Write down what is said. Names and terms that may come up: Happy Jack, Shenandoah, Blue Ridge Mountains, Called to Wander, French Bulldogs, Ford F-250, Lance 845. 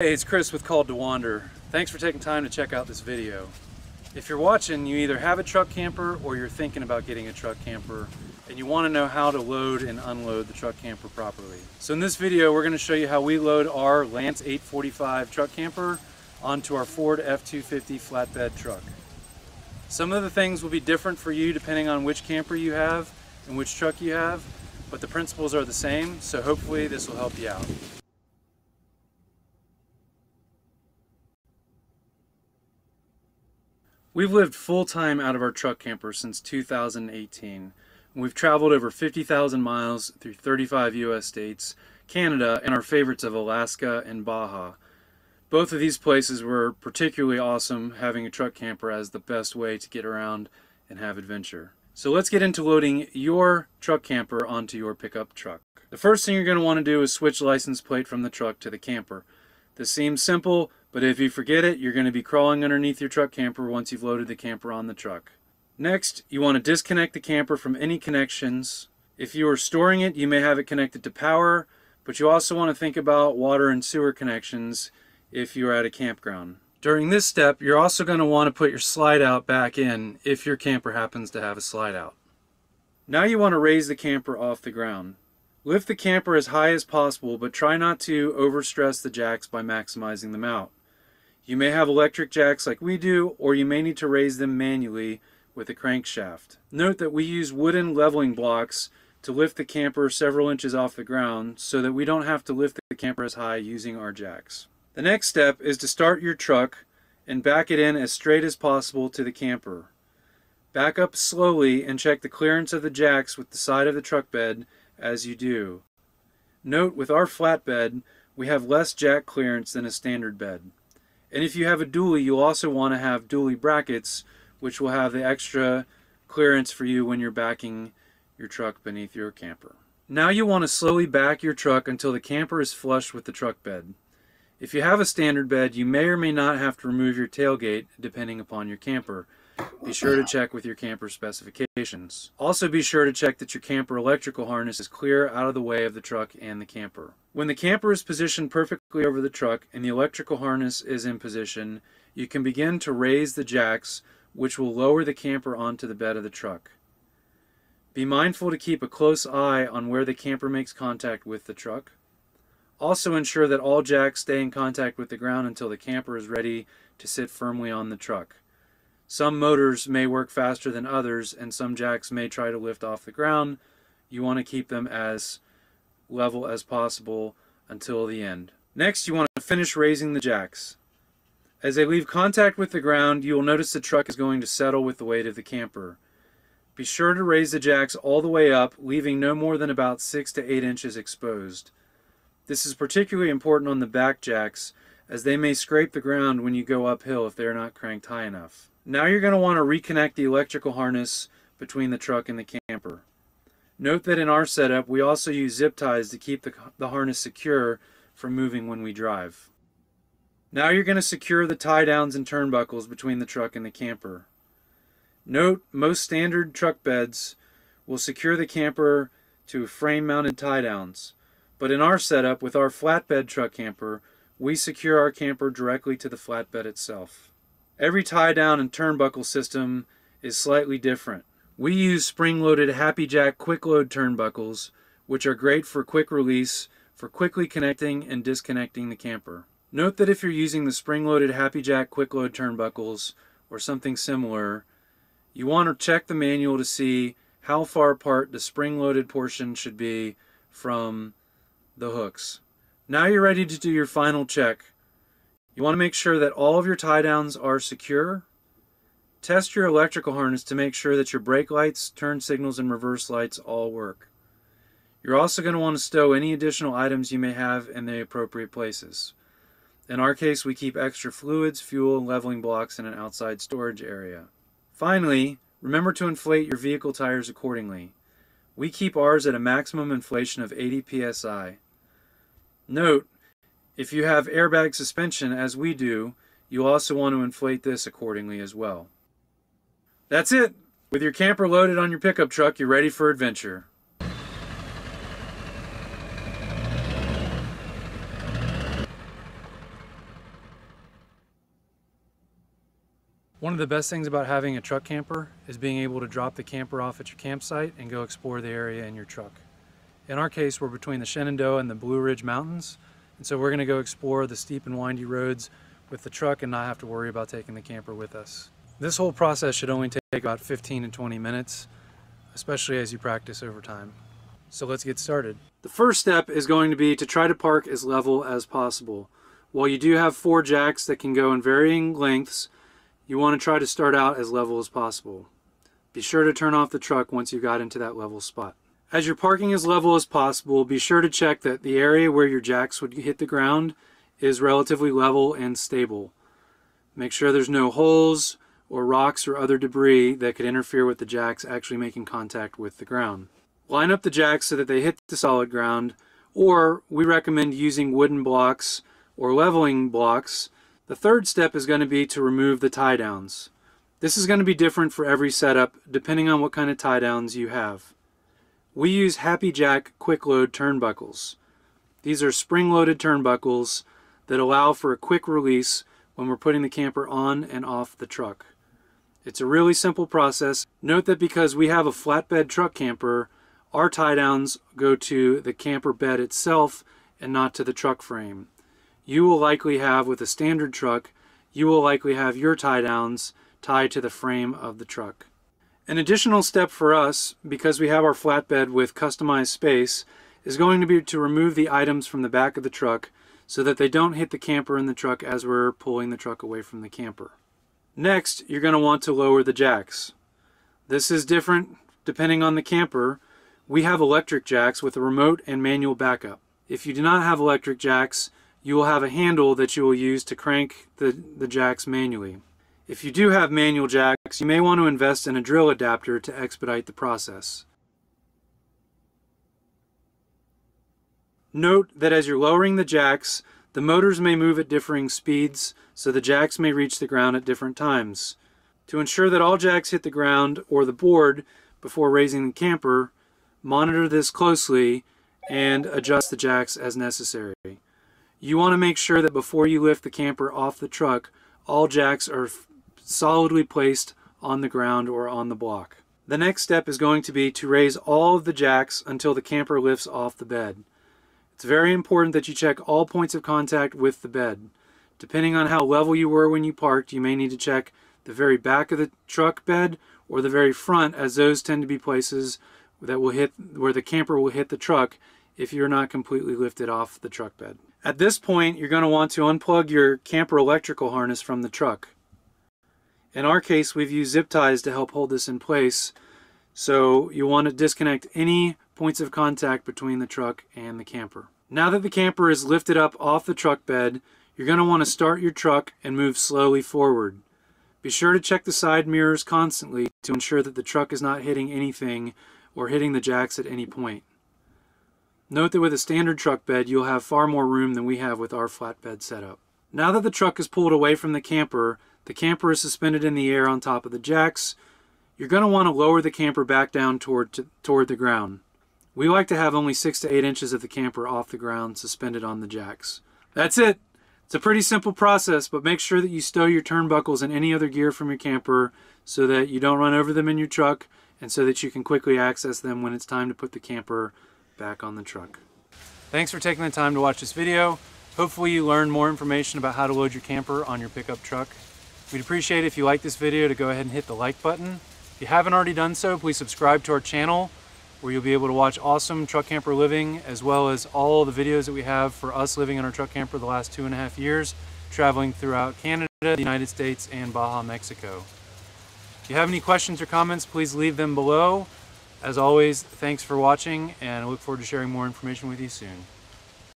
Hey, it's Chris with Called to Wander. Thanks for taking time to check out this video. If you're watching, you either have a truck camper or you're thinking about getting a truck camper and you want to know how to load and unload the truck camper properly. So in this video, we're going to show you how we load our Lance 845 truck camper onto our Ford F-250 flatbed truck. Some of the things will be different for you depending on which camper you have and which truck you have, but the principles are the same, so hopefully this will help you out. We've lived full-time out of our truck camper since 2018. We've traveled over 50,000 miles through 35 U.S. states, Canada, and our favorites of Alaska and Baja. Both of these places were particularly awesome, having a truck camper as the best way to get around and have adventure. So let's get into loading your truck camper onto your pickup truck. The first thing you're going to want to do is switch license plate from the truck to the camper. This seems simple, but if you forget it, you're going to be crawling underneath your truck camper once you've loaded the camper on the truck. Next, you want to disconnect the camper from any connections. If you are storing it, you may have it connected to power, but you also want to think about water and sewer connections if you're at a campground. During this step, you're also going to want to put your slide out back in if your camper happens to have a slide out. Now you want to raise the camper off the ground. Lift the camper as high as possible, but try not to overstress the jacks by maximizing them out. You may have electric jacks like we do, or you may need to raise them manually with a crankshaft. Note that we use wooden leveling blocks to lift the camper several inches off the ground so that we don't have to lift the camper as high using our jacks. The next step is to start your truck and back it in as straight as possible to the camper. Back up slowly and check the clearance of the jacks with the side of the truck bed as you do. Note with our flatbed, we have less jack clearance than a standard bed. And if you have a dually, you'll also want to have dually brackets, which will have the extra clearance for you when you're backing your truck beneath your camper. Now you want to slowly back your truck until the camper is flush with the truck bed. If you have a standard bed, you may or may not have to remove your tailgate depending upon your camper. Be sure to check with your camper specifications. Also be sure to check that your camper electrical harness is clear out of the way of the truck and the camper. When the camper is positioned perfectly over the truck and the electrical harness is in position, you can begin to raise the jacks, which will lower the camper onto the bed of the truck. Be mindful to keep a close eye on where the camper makes contact with the truck. Also ensure that all jacks stay in contact with the ground until the camper is ready to sit firmly on the truck. Some motors may work faster than others, and some jacks may try to lift off the ground. You want to keep them as level as possible until the end. Next, you want to finish raising the jacks. As they leave contact with the ground, you will notice the truck is going to settle with the weight of the camper. Be sure to raise the jacks all the way up, leaving no more than about 6 to 8 inches exposed. This is particularly important on the back jacks, as they may scrape the ground when you go uphill if they are not cranked high enough. Now you're going to want to reconnect the electrical harness between the truck and the camper. Note that in our setup, we also use zip ties to keep the harness secure from moving when we drive. Now you're going to secure the tie downs and turnbuckles between the truck and the camper. Note, most standard truck beds will secure the camper to frame mounted tie downs, but in our setup with our flatbed truck camper, we secure our camper directly to the flatbed itself. Every tie-down and turnbuckle system is slightly different. We use spring-loaded Happy Jack quick-load turnbuckles, which are great for quick release, for quickly connecting and disconnecting the camper. Note that if you're using the spring-loaded Happy Jack quick-load turnbuckles or something similar, you want to check the manual to see how far apart the spring-loaded portion should be from the hooks. Now you're ready to do your final check. You want to make sure that all of your tie downs are secure. Test your electrical harness to make sure that your brake lights, turn signals, and reverse lights all work. You're also going to want to stow any additional items you may have in the appropriate places. In our case, we keep extra fluids, fuel, and leveling blocks in an outside storage area. Finally, remember to inflate your vehicle tires accordingly. We keep ours at a maximum inflation of 80 psi. Note, if you have airbag suspension, as we do, you'll also want to inflate this accordingly as well. That's it! With your camper loaded on your pickup truck, you're ready for adventure. One of the best things about having a truck camper is being able to drop the camper off at your campsite and go explore the area in your truck. In our case, we're between the Shenandoah and the Blue Ridge Mountains, and so we're going to go explore the steep and windy roads with the truck and not have to worry about taking the camper with us. This whole process should only take about 15 and 20 minutes, especially as you practice over time. So let's get started. The first step is going to be to try to park as level as possible. While you do have four jacks that can go in varying lengths, you want to try to start out as level as possible. Be sure to turn off the truck once you've got into that level spot. As you're parking as level as possible, be sure to check that the area where your jacks would hit the ground is relatively level and stable. Make sure there's no holes or rocks or other debris that could interfere with the jacks actually making contact with the ground. Line up the jacks so that they hit the solid ground, or we recommend using wooden blocks or leveling blocks. The third step is going to be to remove the tie downs. This is going to be different for every setup depending on what kind of tie downs you have. We use Happy Jack quick load turnbuckles. These are spring loaded turnbuckles that allow for a quick release when we're putting the camper on and off the truck. It's a really simple process. Note that because we have a flatbed truck camper, our tie downs go to the camper bed itself and not to the truck frame. You will likely have, with a standard truck, you will likely have your tie downs tied to the frame of the truck. An additional step for us, because we have our flatbed with customized space, is going to be to remove the items from the back of the truck so that they don't hit the camper and the truck as we're pulling the truck away from the camper. Next, you're going to want to lower the jacks. This is different depending on the camper. We have electric jacks with a remote and manual backup. If you do not have electric jacks, you will have a handle that you will use to crank the jacks manually. If you do have manual jacks, you may want to invest in a drill adapter to expedite the process. Note that as you're lowering the jacks, the motors may move at differing speeds, so the jacks may reach the ground at different times. To ensure that all jacks hit the ground or the board before raising the camper, monitor this closely and adjust the jacks as necessary. You want to make sure that before you lift the camper off the truck, all jacks are solidly placed on the ground or on the block. The next step is going to be to raise all of the jacks until the camper lifts off the bed. It's very important that you check all points of contact with the bed. Depending on how level you were when you parked, you may need to check the very back of the truck bed or the very front, as those tend to be places that will hit where the camper will hit the truck if you're not completely lifted off the truck bed. At this point, you're going to want to unplug your camper electrical harness from the truck. In our case, we've used zip ties to help hold this in place, so you want to disconnect any points of contact between the truck and the camper. Now that the camper is lifted up off the truck bed, you're going to want to start your truck and move slowly forward. Be sure to check the side mirrors constantly to ensure that the truck is not hitting anything or hitting the jacks at any point. Note that with a standard truck bed, you'll have far more room than we have with our flatbed setup. Now that the truck is pulled away from the camper is suspended in the air on top of the jacks. You're going to want to lower the camper back down toward the ground. We like to have only 6 to 8 inches of the camper off the ground suspended on the jacks. That's it! It's a pretty simple process, but make sure that you stow your turnbuckles and any other gear from your camper so that you don't run over them in your truck and so that you can quickly access them when it's time to put the camper back on the truck. Thanks for taking the time to watch this video. Hopefully you learned more information about how to load your camper on your pickup truck. We'd appreciate it if you like this video to go ahead and hit the like button. If you haven't already done so, please subscribe to our channel where you'll be able to watch awesome truck camper living as well as all the videos that we have for us living in our truck camper the last 2.5 years, traveling throughout Canada, the United States, and Baja, Mexico. If you have any questions or comments, please leave them below. As always, thanks for watching, and I look forward to sharing more information with you soon.